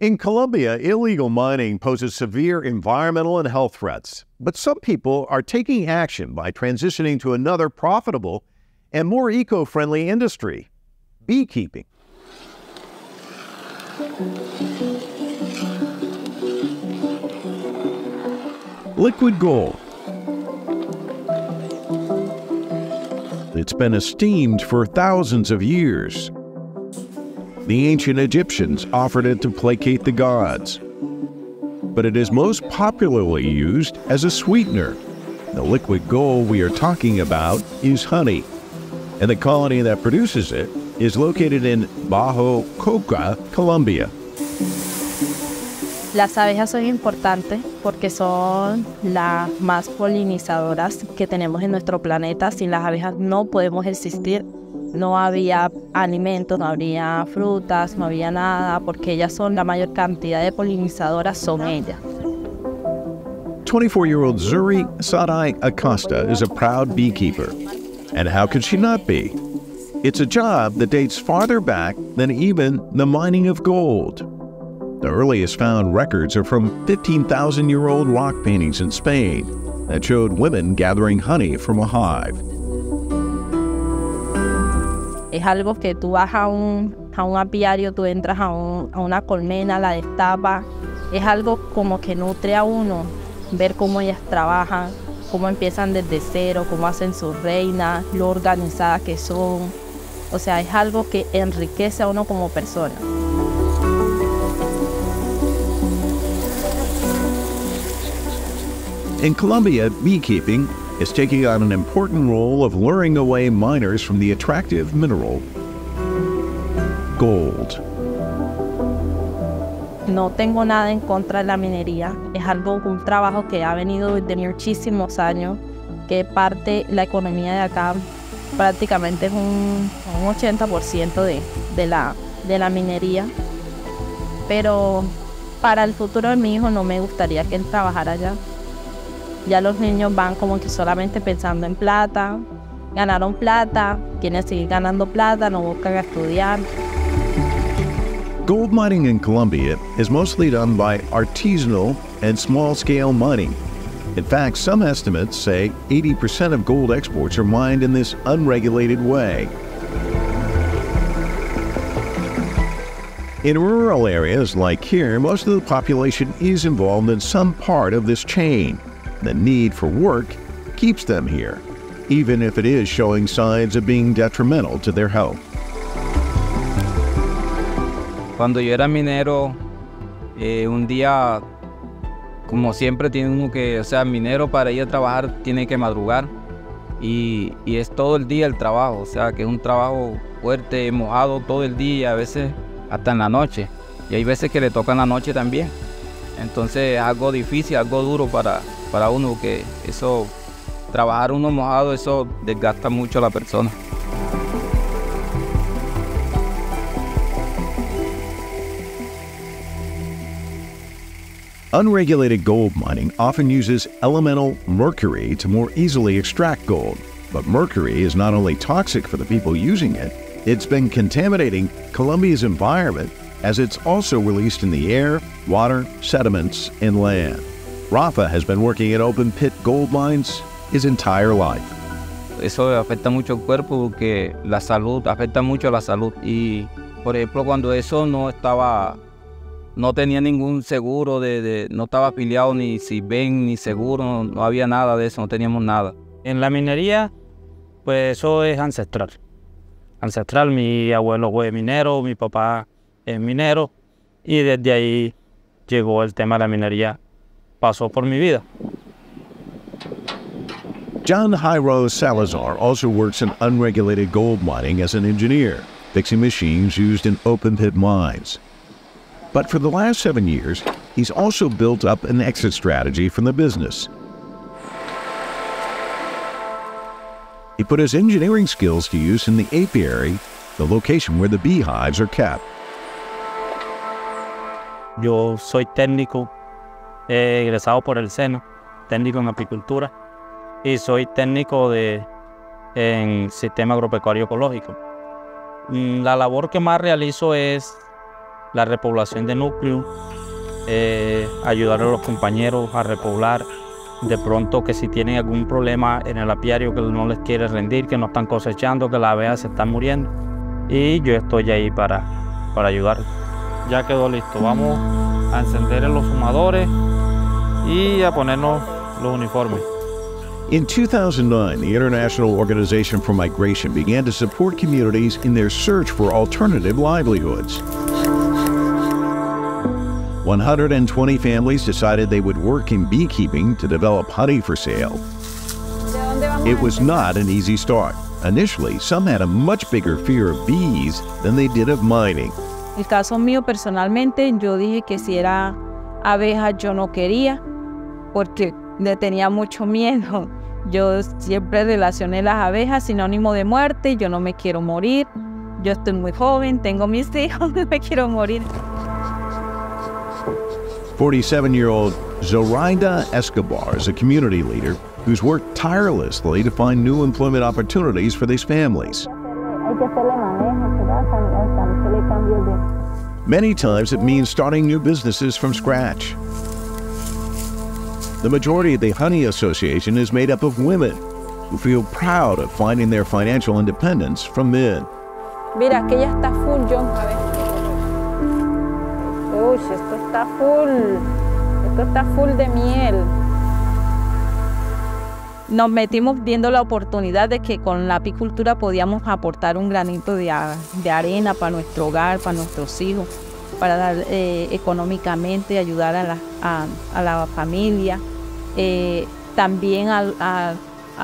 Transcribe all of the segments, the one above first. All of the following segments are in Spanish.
In Colombia, illegal mining poses severe environmental and health threats, but some people are taking action by transitioning to another profitable and more eco-friendly industry, beekeeping. Liquid gold. It's been esteemed for thousands of years. The ancient Egyptians offered it to placate the gods, but it is most popularly used as a sweetener. The liquid gold we are talking about is honey, and the colony that produces it is located in Bajo Cauca, Colombia. Las abejas son importantes porque son las más polinizadoras que tenemos en nuestro planeta. Sin las abejas no podemos existir. No había alimentos, no había frutas, no había nada, porque ellas son la mayor cantidad de polinizadoras, son ellas. 24-year-old Zuri Sadai Acosta is a proud beekeeper. And how could she not be? It's a job that dates farther back than even the mining of gold. The earliest found records are from 15,000-year-old rock paintings in Spain that showed women gathering honey from a hive. Es algo que tú vas a un apiario, tú entras a una colmena, la destapas. Es algo como que nutre a uno, ver cómo ellas trabajan, cómo empiezan desde cero, cómo hacen sus reinas, lo organizadas que son. O sea, es algo que enriquece a uno como persona. In Colombia, beekeeping is taking on an important role of luring away miners from the attractive mineral, gold. No tengo nada en contra de la minería. Es algo, un trabajo que ha venido desde muchísimos años, que parte la economía de acá prácticamente es un 80% de la minería. Pero para el futuro de mi hijo no me gustaría que él trabajara allá. Ya los niños van como que solamente pensando en plata, ganaron plata, quieren seguir ganando plata, no buscan estudiar. Gold mining in Colombia is mostly done by artisanal and small-scale mining. In fact, some estimates say 80% of gold exports are mined in this unregulated way. In rural areas like here, most of the population is involved in some part of this chain. The need for work keeps them here, even if it is showing signs of being detrimental to their health. Cuando yo era minero, un día, como siempre, tiene uno que, o sea, minero para ir a trabajar tiene que madrugar y es todo el día el trabajo, o sea, que es un trabajo fuerte, mojado todo el día, a veces hasta en la noche, y hay veces que le toca en la noche también. Entonces es algo difícil, algo duro para uno, que eso, trabajar uno mojado, eso desgasta mucho a la persona. Unregulated gold mining often uses elemental mercury to more easily extract gold. But mercury is not only toxic for the people using it, it's been contaminating Colombia's environment, as it's also released in the air, water, sediments, and land. Rafa has been working at open pit gold mines his entire life. Eso afecta mucho el cuerpo, porque la salud, afecta mucho la salud. Y por ejemplo, cuando eso no tenía ningún seguro, no estaba afiliado ni SIBEN ni seguro, no había nada de eso, no teníamos nada. En la minería, pues eso es ancestral. Ancestral, mi abuelo fue minero, mi papá es minero, y desde ahí llegó el tema de la minería, pasó por mi vida. John Jairo Salazar also works in unregulated gold mining as an engineer, fixing machines used in open pit mines. But for the last 7 years, he's also built up an exit strategy from the business. He put his engineering skills to use in the apiary, the location where the beehives are kept. Yo soy técnico, egresado por el SENA, técnico en apicultura, y soy técnico en sistema agropecuario ecológico. La labor que más realizo es la repoblación de núcleo, ayudar a los compañeros a repoblar. De pronto que si tienen algún problema en el apiario que no les quiere rendir, que no están cosechando, que las abejas se están muriendo. Y yo estoy ahí para ayudar. Ya quedó listo. Vamos a encender los fumadores y a ponernos los uniformes. In 2009, the International Organization for Migration began to support communities in their search for alternative livelihoods. 120 families decided they would work in beekeeping to develop honey for sale. It was not an easy start. Initially, some had a much bigger fear of bees than they did of mining. El caso mío personalmente, yo dije que si era abeja yo no quería porque le tenía mucho miedo. Yo siempre relacioné las abejas sinónimo de muerte, yo no me quiero morir. Yo estoy muy joven, tengo mis hijos, no me quiero morir. 47-year-old Zoraida Escobar is a community leader who's worked tirelessly to find new employment opportunities for these families. Many times it means starting new businesses from scratch. The majority of the Honey Association is made up of women who feel proud of finding their financial independence from men. Mira, aquella está full, John. Uy, esto está full de miel. Nos metimos viendo la oportunidad de que con la apicultura podíamos aportar un granito de arena para nuestro hogar, para nuestros hijos, para dar económicamente, ayudar a la familia, también a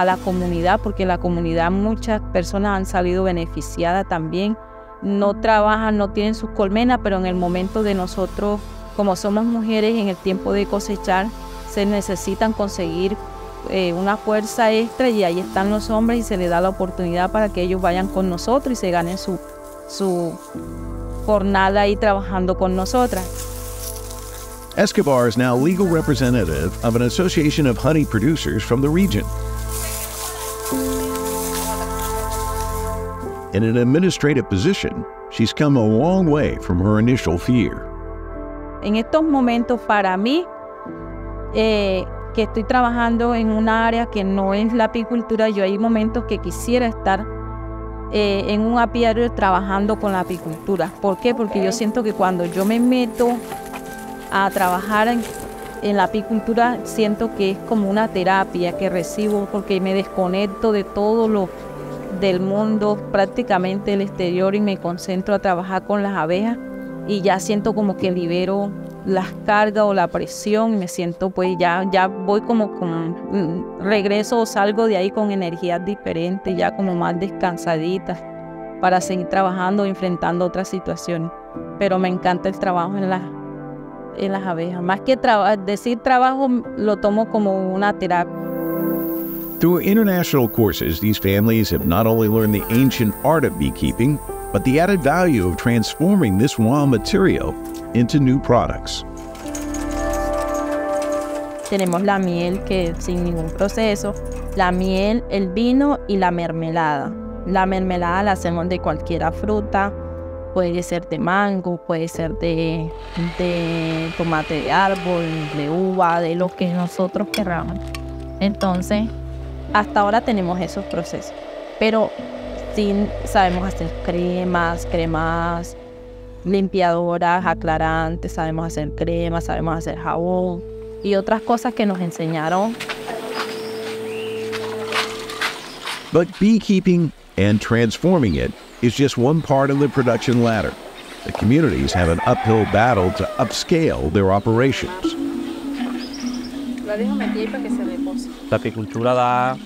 la comunidad, porque en la comunidad muchas personas han salido beneficiadas también. No trabajan, no tienen sus colmenas, pero en el momento de nosotros, como somos mujeres, en el tiempo de cosechar, se necesitan conseguir una fuerza extra y ahí están los hombres y se les da la oportunidad para que ellos vayan con nosotros y se ganen su jornada ahí trabajando con nosotras. Escobar is now legal representative of an association of honey producers from the region. In an administrative position, she's come a long way from her initial fear. En estos momentos, para mí, que estoy trabajando en una área que no es la apicultura, yo hay momentos que quisiera estar en un apiario trabajando con la apicultura. ¿Por qué? Porque yo siento que cuando yo me meto a trabajar en la apicultura, siento que es como una terapia que recibo porque me desconecto de todo lo del mundo, prácticamente el exterior, y me concentro a trabajar con las abejas y ya siento como que libero las cargas o la presión y me siento pues ya voy como con regreso o salgo de ahí con energías diferentes, ya como más descansaditas para seguir trabajando, enfrentando otras situaciones. Pero me encanta el trabajo en las abejas. Más que decir trabajo, lo tomo como una terapia. Through international courses, these families have not only learned the ancient art of beekeeping, but the added value of transforming this raw material into new products. Tenemos la miel que sin ningún proceso, la miel, el vino y la mermelada. La mermelada la hacemos de cualquier fruta, puede ser de mango, puede ser de tomate de árbol, de uva, de lo que nosotros queramos. Entonces, hasta ahora tenemos esos procesos, pero sí sabemos hacer cremas limpiadoras, aclarantes, sabemos hacer cremas, sabemos hacer jabón y otras cosas que nos enseñaron. But beekeeping and transforming it is just one part of the production ladder. The communities have an uphill battle to upscale their operations. La apicultura da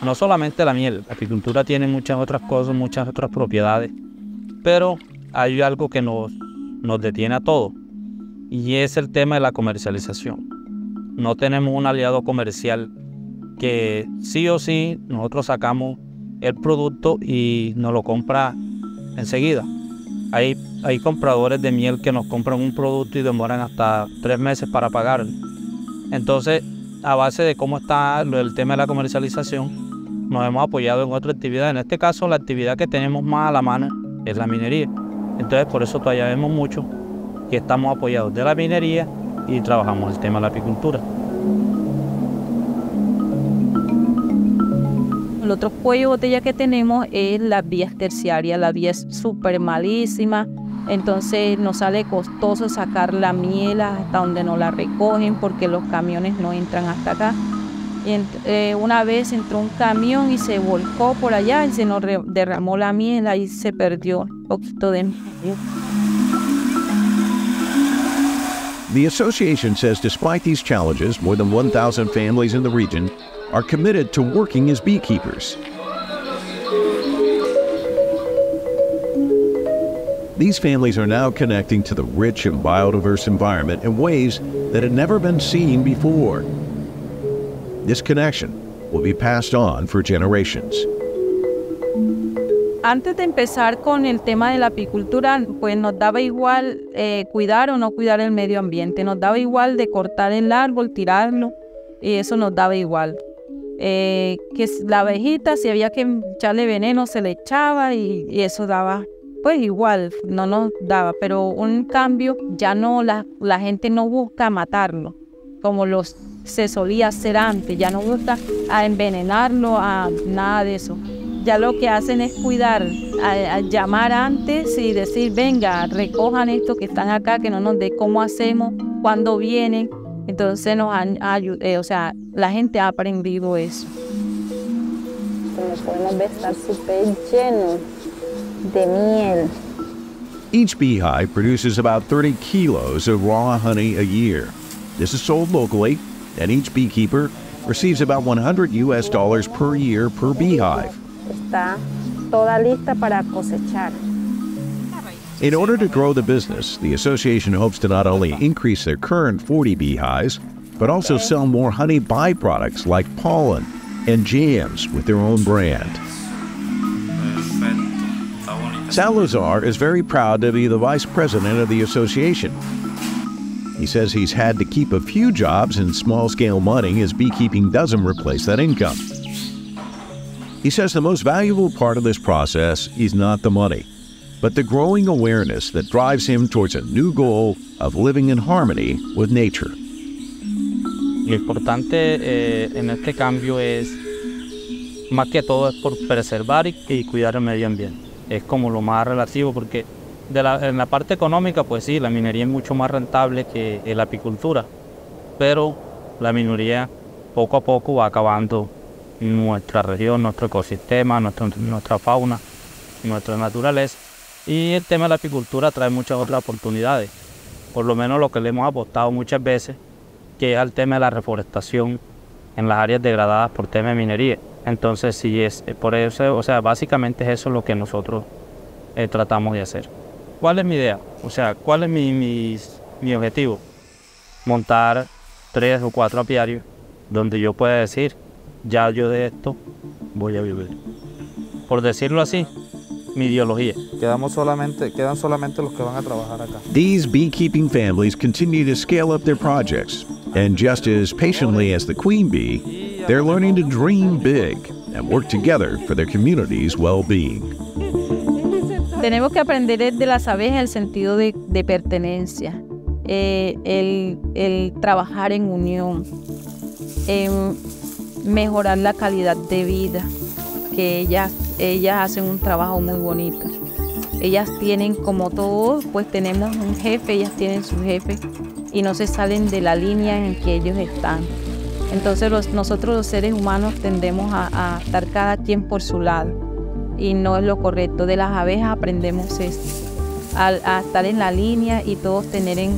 no solamente la miel, la apicultura tiene muchas otras cosas, muchas otras propiedades, pero hay algo que nos detiene a todos y es el tema de la comercialización. No tenemos un aliado comercial que sí o sí nosotros sacamos el producto y nos lo compra enseguida. Hay compradores de miel que nos compran un producto y demoran hasta 3 meses para pagarlo. Entonces, a base de cómo está el tema de la comercialización, nos hemos apoyado en otra actividad. En este caso, la actividad que tenemos más a la mano es la minería. Entonces, por eso todavía vemos mucho que estamos apoyados de la minería y trabajamos el tema de la apicultura. El otro cuello de botella que tenemos es las vías terciarias. La vía es súper malísima, entonces nos sale costoso sacar la miel hasta donde no la recogen porque los camiones no entran hasta acá. Una vez entró un camión y se volcó por allá y se nos derramó la miel, ahí se perdió un poquito de miel. The association says despite these challenges, more than 1,000 families in the region are committed to working as beekeepers. These families are now connecting to the rich and biodiverse environment in ways that had never been seen before. This connection will be passed on for generations. Antes de empezar con el tema de la apicultura, pues nos daba igual cuidar o no cuidar el medio ambiente, nos daba igual de cortar el árbol, tirarlo, y eso nos daba igual. Que la abejita, si había que echarle veneno, se le echaba y eso daba, pues igual, no nos daba. Pero un cambio, ya no, la gente no busca matarlo, como se solía hacer antes, ya no busca a envenenarlo, a nada de eso. Ya lo que hacen es cuidar, a llamar antes y decir, venga, recojan esto que están acá, que no nos dé cómo hacemos, cuándo vienen. Entonces la gente ha aprendido eso. Los podemos ver estar súper llenos de miel. Each beehive produces about 30 kilos of raw honey a year. This is sold locally, and each beekeeper receives about $100 US per year per beehive. Está toda lista para cosechar. In order to grow the business, the association hopes to not only increase their current 40 beehives, but also sell more honey byproducts like pollen and jams with their own brand. Salazar is very proud to be the vice president of the association. He says he's had to keep a few jobs and small-scale money as beekeeping doesn't replace that income. He says the most valuable part of this process is not the money, but the growing awareness that drives him towards a new goal of living in harmony with nature. Lo importante en este cambio es, más que todo, es por preservar y cuidar el medio ambiente. Es como lo más relativo, porque en la parte económica, pues sí, la minería es mucho más rentable que la apicultura, pero la minería poco a poco va acabando nuestra región, nuestro ecosistema, nuestra fauna, nuestra naturaleza. Y el tema de la apicultura trae muchas otras oportunidades, por lo menos lo que le hemos apostado muchas veces, que es al tema de la reforestación en las áreas degradadas por tema de minería. Entonces, sí, es por eso, básicamente es eso lo que nosotros tratamos de hacer. ¿Cuál es mi idea? ¿Cuál es mi objetivo? Montar 3 o 4 apiarios donde yo pueda decir, ya yo de esto voy a vivir. Por decirlo así, mi ideología. Quedan solamente los que van a trabajar acá. These beekeeping families continue to scale up their projects, and just as patiently as the queen bee, they're learning to dream big and work together for their community's well-being. Tenemos que aprender de las abejas el sentido de pertenencia, el trabajar en unión, mejorar la calidad de vida, que ellas hacen un trabajo muy bonito. Ellas tienen, como todos, pues tenemos un jefe, ellas tienen su jefe y no se salen de la línea en que ellos están. Entonces nosotros los seres humanos tendemos a estar cada quien por su lado y no es lo correcto. De las abejas aprendemos esto, a estar en la línea y todos tener en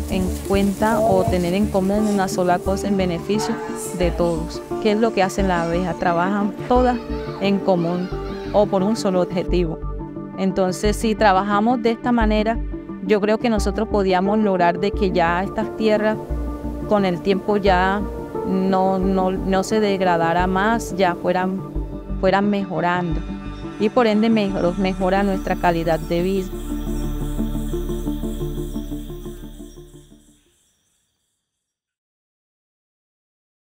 cuenta o tener en común una sola cosa en beneficio de todos. ¿Qué es lo que hacen las abejas? Trabajan todas en común o por un solo objetivo. Entonces, si trabajamos de esta manera, yo creo que nosotros podíamos lograr de que ya estas tierras con el tiempo ya no se degradara más, ya fueran mejorando y por ende mejora nuestra calidad de vida.